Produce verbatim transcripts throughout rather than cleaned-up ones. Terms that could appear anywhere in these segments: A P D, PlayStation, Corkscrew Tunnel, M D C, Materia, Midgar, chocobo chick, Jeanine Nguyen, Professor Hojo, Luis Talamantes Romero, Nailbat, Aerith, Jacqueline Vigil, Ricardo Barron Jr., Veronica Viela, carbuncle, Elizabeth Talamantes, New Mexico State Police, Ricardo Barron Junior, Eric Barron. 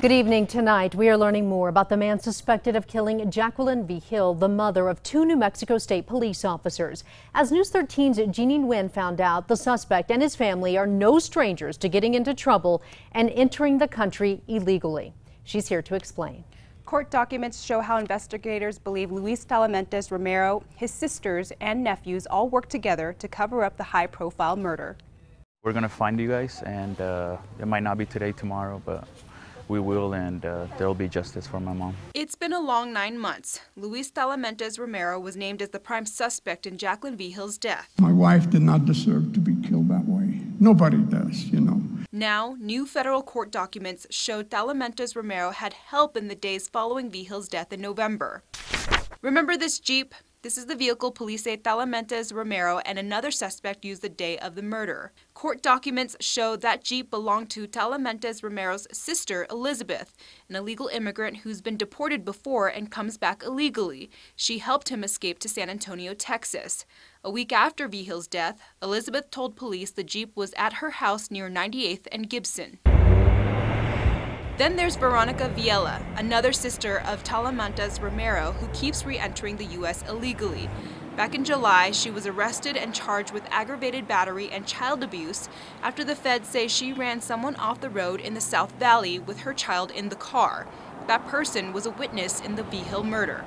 Good evening. Tonight, we are learning more about the man suspected of killing Jacqueline Vigil, the mother of two New Mexico State police officers. As News thirteen's Jeanine Nguyen found out, the suspect and his family are no strangers to getting into trouble and entering the country illegally. She's here to explain. Court documents show how investigators believe Luis Talamantes Romero, his sisters, and nephews all worked together to cover up the high-profile murder. We're going to find you guys, and uh, it might not be today, tomorrow, but we will, and uh, there'll be justice for my mom. It's been a long nine months. Luis Talamantes Romero was named as the prime suspect in Jacqueline Vigil's death. My wife did not deserve to be killed that way. Nobody does, you know. Now, new federal court documents show Talamantes Romero had help in the days following Vigil's death in November. Remember this Jeep? This is the vehicle police say Talamantes Romero and another suspect used the day of the murder. Court documents show that Jeep belonged to Talamantes Romero's sister, Elizabeth, an illegal immigrant who's been deported before and comes back illegally. She helped him escape to San Antonio, Texas. A week after Vigil's death, Elizabeth told police the Jeep was at her house near ninety-eighth and Gibson. Then there's Veronica Viela, another sister of Talamantes Romero, who keeps re-entering the U S illegally. Back in July, she was arrested and charged with aggravated battery and child abuse after the feds say she ran someone off the road in the South Valley with her child in the car. That person was a witness in the Vigil murder.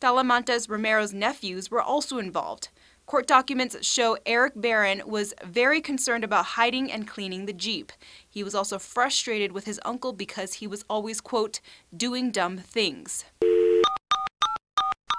Talamantes Romero's nephews were also involved. Court documents show Eric Barron was very concerned about hiding and cleaning the Jeep. He was also frustrated with his uncle because he was always, quote, doing dumb things.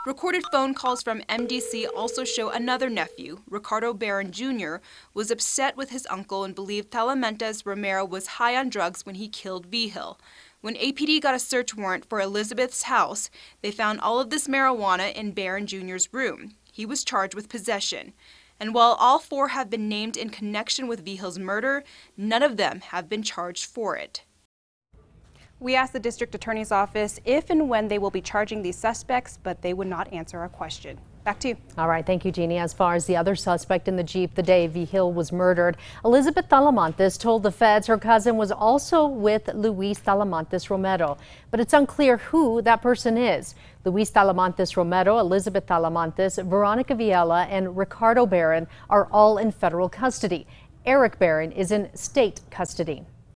Recorded phone calls from M D C also show another nephew, Ricardo Barron Junior, was upset with his uncle and believed Talamantes Romero was high on drugs when he killed Vigil. When A P D got a search warrant for Elizabeth's house, they found all of this marijuana in Barron Junior's room. He was charged with possession. And while all four have been named in connection with Vigil's murder, none of them have been charged for it. We asked the district attorney's office if and when they will be charging these suspects, but they would not answer our question. Back to you. All right, thank you, Jeannie. As far as the other suspect in the Jeep the day Vigil was murdered, Elizabeth Talamantes told the feds her cousin was also with Luis Talamantes Romero, but it's unclear who that person is. Luis Talamantes Romero, Elizabeth Talamantes, Veronica Viela, and Ricardo Barron are all in federal custody. Eric Barron is in state custody.